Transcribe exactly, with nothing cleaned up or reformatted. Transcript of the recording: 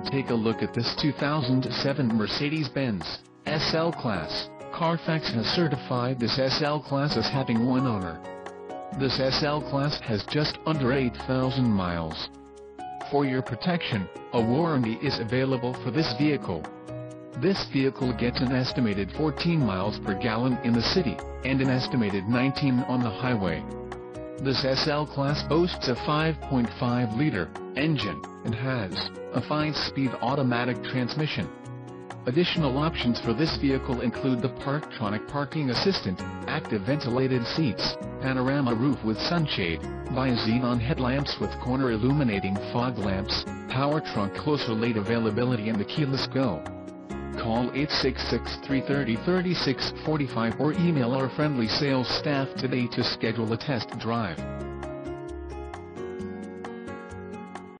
and take a look at this two thousand seven Mercedes-Benz S L-Class. Carfax has certified this S L-Class as having one owner. This S L-Class has just under eight thousand miles. For your protection, a warranty is available for this vehicle. This vehicle gets an estimated fourteen miles per gallon in the city, and an estimated nineteen on the highway. This S L-Class boasts a five point five liter engine, and has a five speed automatic transmission. Additional options for this vehicle include the Parktronic Parking Assistant, active ventilated seats, panorama roof with sunshade, bi-xenon headlamps with corner illuminating fog lamps, power trunk closer late availability and the keyless go. Call eight six six, three three zero, three six four five or email our friendly sales staff today to schedule a test drive.